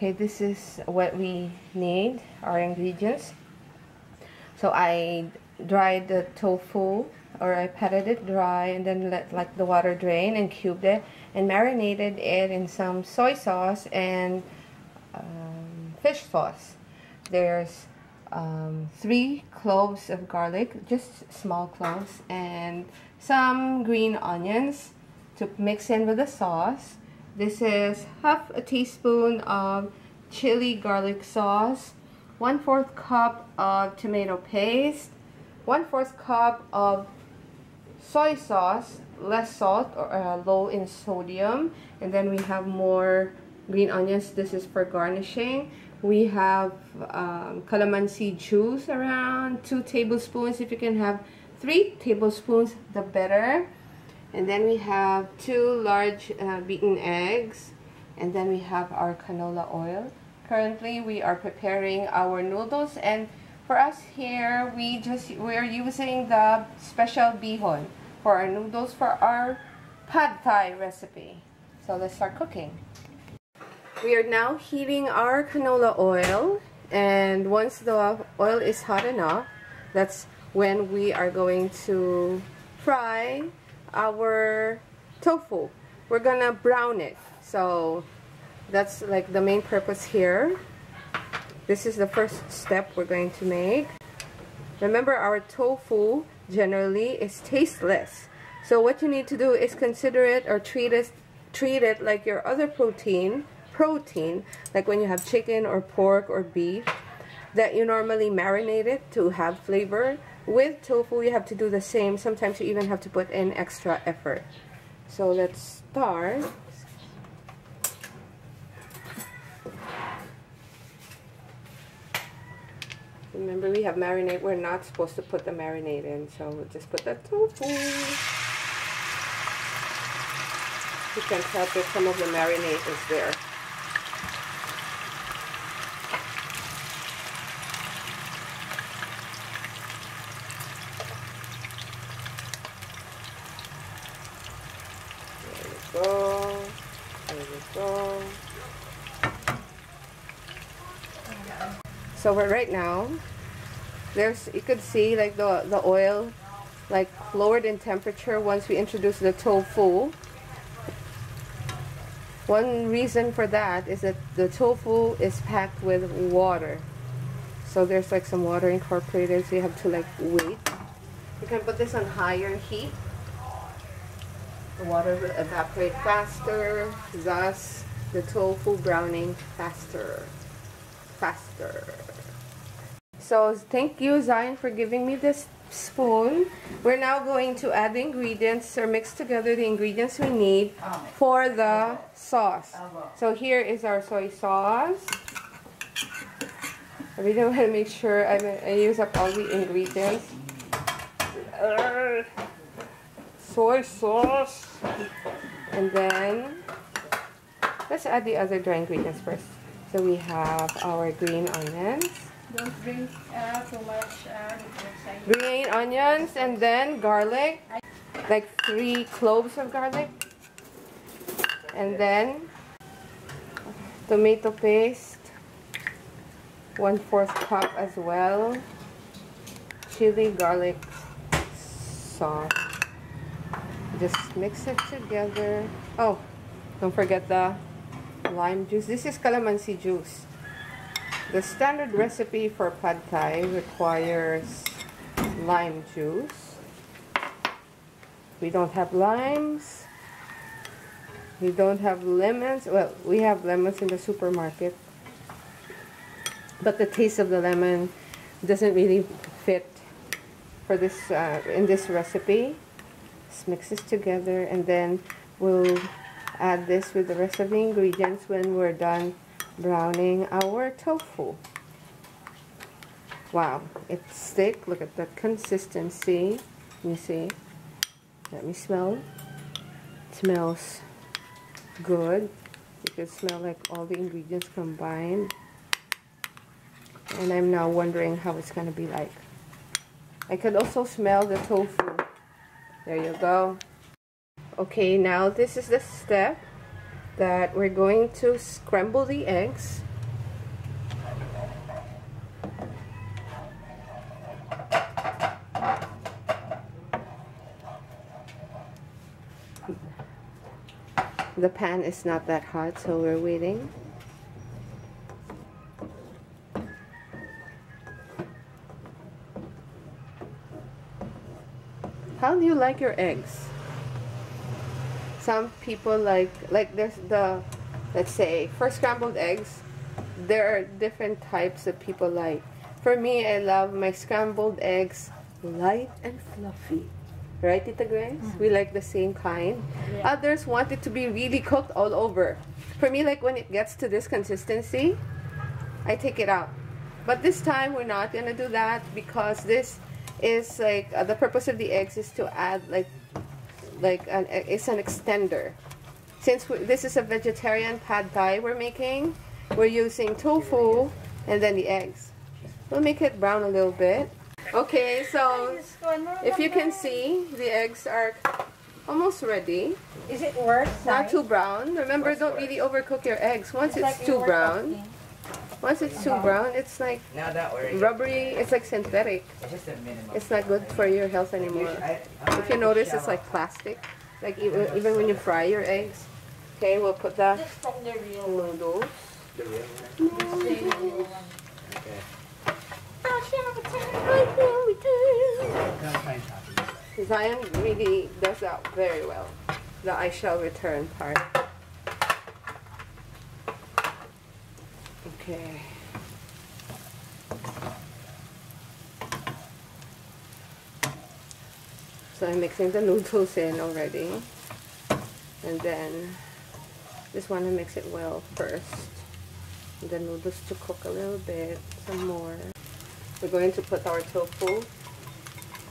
Okay, this is what we need, our ingredients. So I dried the tofu, or I patted it dry and then let like the water drain and cubed it and marinated it in some soy sauce and fish sauce. There's 3 cloves of garlic, just small cloves, and some green onions to mix in with the sauce. This is half a teaspoon of chili garlic sauce, 1/4 cup of tomato paste, 1/4 cup of soy sauce, less salt or low in sodium, and then we have more green onions. This is for garnishing. We have calamansi juice, around 2 tablespoons. If you can have 3 tablespoons, the better. And then we have 2 large beaten eggs, and then we have our canola oil. Currently we are preparing our noodles, and for us here we're using the special bihon for our noodles for our Pad Thai recipe. So let's start cooking. We are now heating our canola oil, and once the oil is hot enough, that's when we are going to fry our tofu. We're gonna brown it, so that's like the main purpose here. This is the first step we're going to make. Remember, our tofu generally is tasteless, so what you need to do is consider it or treat it like your other protein, like when you have chicken or pork or beef, that you normally marinate it to have flavor. With tofu, you have to do the same. Sometimes you even have to put in extra effort. So let's start. Remember, we have marinade. We're not supposed to put the marinade in, so we'll just put the tofu. You can tell that some of the marinade is there. There we go. So right now, you could see like the oil like lowered in temperature once we introduce the tofu. One reason for that is that the tofu is packed with water. So there's like some water incorporated, so you have to like wait. You can put this on higher heat. The water will evaporate faster, thus the tofu browning faster. So thank you, Zion, for giving me this spoon. We're now going to add the ingredients or mix together the ingredients we need for the sauce. So here is our soy sauce. I really want to make sure I use up all the ingredients. Soy sauce, and then let's add the other dry ingredients first. So we have our green onions. Don't bring too much. Green onions, and then garlic, like 3 cloves of garlic, and then tomato paste, 1/4 cup as well, chili garlic sauce. Just mix it together. Oh, don't forget the lime juice. This is calamansi juice. The standard recipe for Pad Thai requires lime juice. We don't have limes. We don't have lemons. Well, we have lemons in the supermarket, but the taste of the lemon doesn't really fit for this in this recipe. Mix this together, and then we'll add this with the rest of the ingredients when we're done browning our tofu. Wow, it's thick. Look at the consistency. You see? Let me smell. It smells good. You can smell like all the ingredients combined. And I'm now wondering how it's going to be like. I could also smell the tofu. There you go. Okay, now this is the step that we're going to scramble the eggs. The pan is not that hot, so we're waiting. How do you like your eggs? Some people like there's the, let's say, for scrambled eggs, there are different types that people like. For me, I love my scrambled eggs light and fluffy. Right, Tita Grace? Mm-hmm. We like the same kind. Yeah. Others want it to be really cooked all over. For me, like when it gets to this consistency, I take it out. But this time, we're not gonna do that because this is like, the purpose of the eggs is to add it's an extender. Since this is a vegetarian pad thai we're making, we're using tofu and then the eggs. We'll make it brown a little bit. Okay, so if you can see, the eggs are almost ready. Is it worth? Not too brown. Remember, don't really overcook your eggs. Once it's too brown, it's like rubbery. It's like synthetic. It's not good for your health anymore. If you notice, it's like plastic. Like even when you fry your eggs. Okay, we'll put that. Just from the real noodles. The real one. Okay. Zion really does that very well, the I shall return part. Okay. So I'm mixing the noodles in already. And then just want to mix it well first. The noodles to cook a little bit, some more. We're going to put our tofu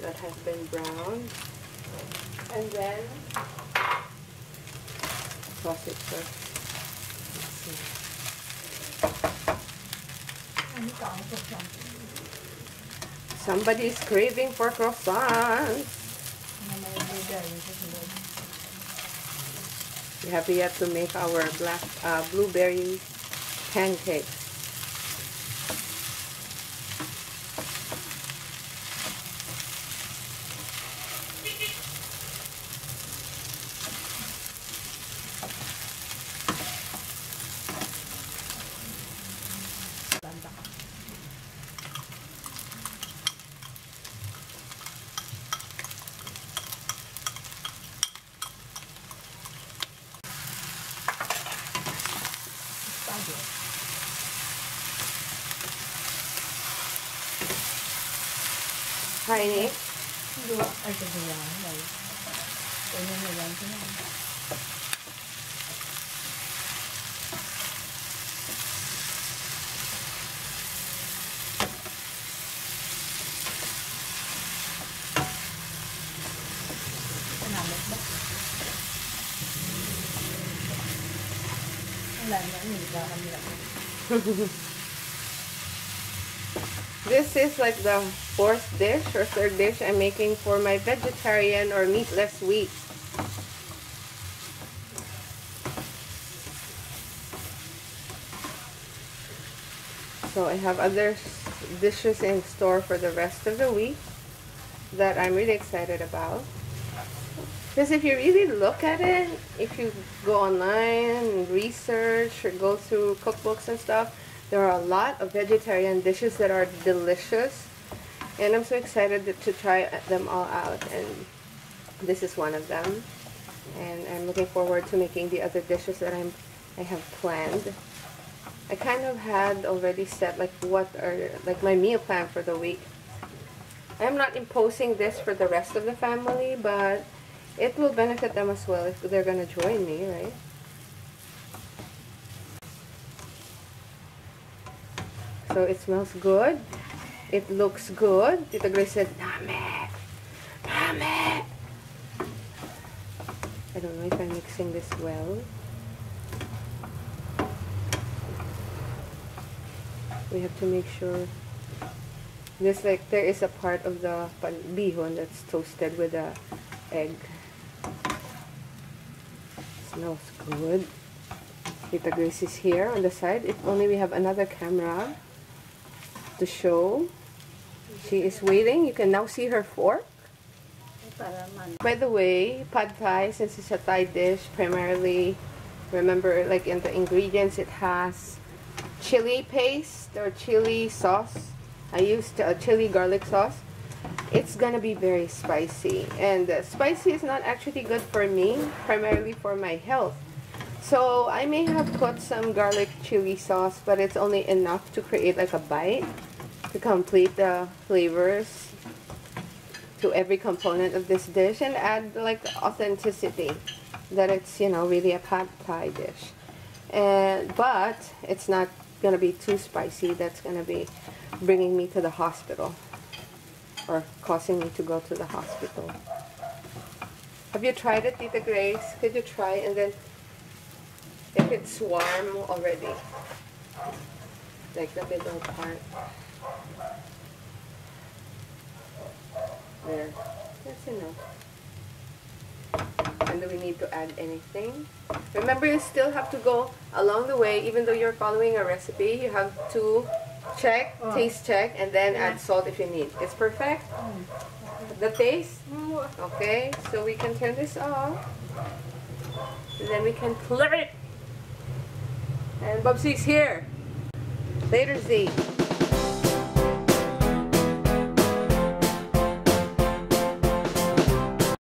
that has been browned, and then toss it first. Somebody's craving for croissants. We have yet to make our black blueberry pancakes. Hi, Nick. This is like the fourth dish or third dish I'm making for my vegetarian or meatless week. So I have other dishes in store for the rest of the week that I'm really excited about. Because if you really look at it, if you go online and research or go through cookbooks and stuff, there are a lot of vegetarian dishes that are delicious. And I'm so excited to try them all out. And this is one of them. And I'm looking forward to making the other dishes that I have planned. I kind of had already set like what are like my meal plan for the week. I'm not imposing this for the rest of the family, but it will benefit them as well if they're going to join me, right? So it smells good. It looks good. Tita Grace said, "Name, name." I don't know if I'm mixing this well. We have to make sure. This like there is a part of the bihon that's toasted with the egg. Smells good. Tita Grace is here on the side. If only we have another camera to show. She is waiting. You can now see her fork. By the way, pad thai, since it's a Thai dish, primarily Remember, like in the ingredients, it has chili paste or chili sauce. I used a chili garlic sauce. It's gonna be very spicy, and spicy is not actually good for me, primarily for my health. So I may have put some garlic chili sauce, but it's only enough to create like a bite to complete the flavors to every component of this dish and add like authenticity that it's, you know, really a Pad Thai dish. And but it's not gonna be too spicy. That's gonna be bringing me to the hospital or causing me to go to the hospital. Have you tried it, Tita Grace? Could you try and then if it's warm already, like the middle part. There, that's enough. And do we need to add anything? Remember, you still have to go along the way, even though you're following a recipe, you have to check, taste check, and then add salt if you need. It's perfect? The taste? Okay, so we can turn this off. And then we can clear it. And Bubsy's here. Later, Z.